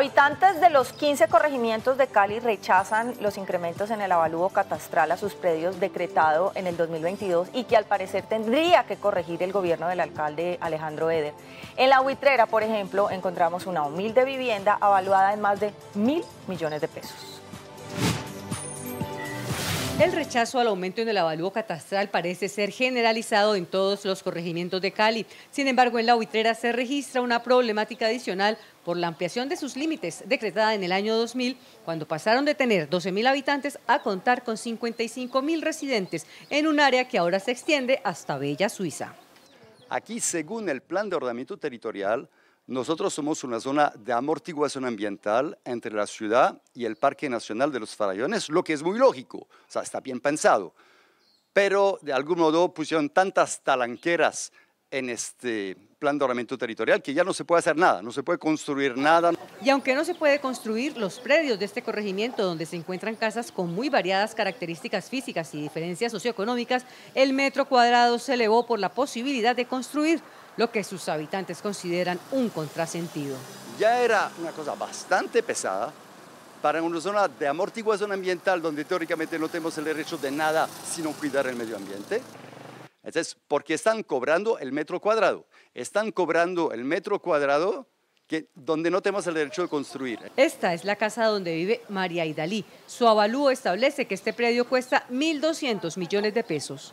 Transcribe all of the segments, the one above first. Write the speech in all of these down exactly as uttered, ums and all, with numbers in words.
Habitantes de los quince corregimientos de Cali rechazan los incrementos en el avalúo catastral a sus predios decretado en el dos mil veintidós y que al parecer tendría que corregir el gobierno del alcalde Alejandro Eder. En La Buitrera, por ejemplo, encontramos una humilde vivienda avaluada en más de mil millones de pesos. El rechazo al aumento en el avalúo catastral parece ser generalizado en todos los corregimientos de Cali. Sin embargo, en La Buitrera se registra una problemática adicional por la ampliación de sus límites, decretada en el año dos mil, cuando pasaron de tener doce mil habitantes a contar con cincuenta y cinco mil residentes, en un área que ahora se extiende hasta Bella, Suiza. Aquí, según el Plan de Ordenamiento Territorial, nosotros somos una zona de amortiguación ambiental entre la ciudad y el Parque Nacional de los Farallones, lo que es muy lógico, o sea, está bien pensado. Pero de algún modo pusieron tantas talanqueras en este plan de ordenamiento territorial que ya no se puede hacer nada, no se puede construir nada. Y aunque no se puede construir, los predios de este corregimiento, donde se encuentran casas con muy variadas características físicas y diferencias socioeconómicas, el metro cuadrado se elevó por la posibilidad de construir, lo que sus habitantes consideran un contrasentido. Ya era una cosa bastante pesada para una zona de amortiguación ambiental donde teóricamente no tenemos el derecho de nada sino cuidar el medio ambiente. Entonces, porque están cobrando el metro cuadrado, están cobrando el metro cuadrado que, donde no tenemos el derecho de construir. Esta es la casa donde vive María Idalí. Su avalúo establece que este predio cuesta mil doscientos millones de pesos.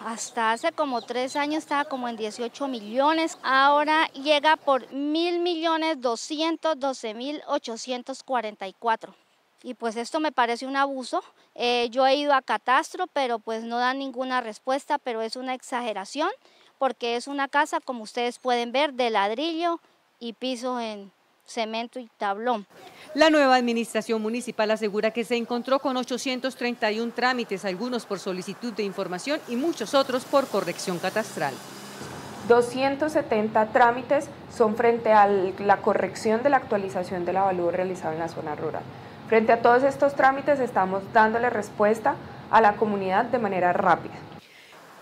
Hasta hace como tres años estaba como en dieciocho millones, ahora llega por mil millones doscientos doce mil ochocientos cuarenta y cuatro. Y pues esto me parece un abuso. Eh, yo he ido a catastro, pero pues no dan ninguna respuesta, pero es una exageración, porque es una casa, como ustedes pueden ver, de ladrillo y piso en cemento y tablón. La nueva administración municipal asegura que se encontró con ochocientos treinta y uno trámites, algunos por solicitud de información y muchos otros por corrección catastral. doscientos setenta trámites son frente a la corrección de la actualización del avalúo realizado en la zona rural. Frente a todos estos trámites estamos dándole respuesta a la comunidad de manera rápida.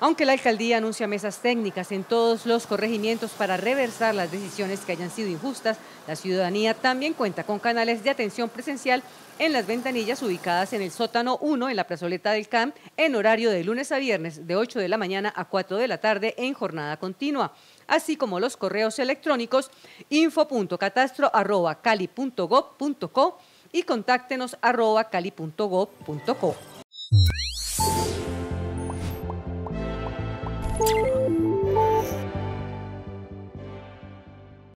Aunque la alcaldía anuncia mesas técnicas en todos los corregimientos para reversar las decisiones que hayan sido injustas, la ciudadanía también cuenta con canales de atención presencial en las ventanillas ubicadas en el sótano uno en la Plazoleta del C A M, en horario de lunes a viernes de ocho de la mañana a cuatro de la tarde en jornada continua, así como los correos electrónicos info punto catastro arroba cali punto gob punto co y contáctenos arroba cali punto gob punto co.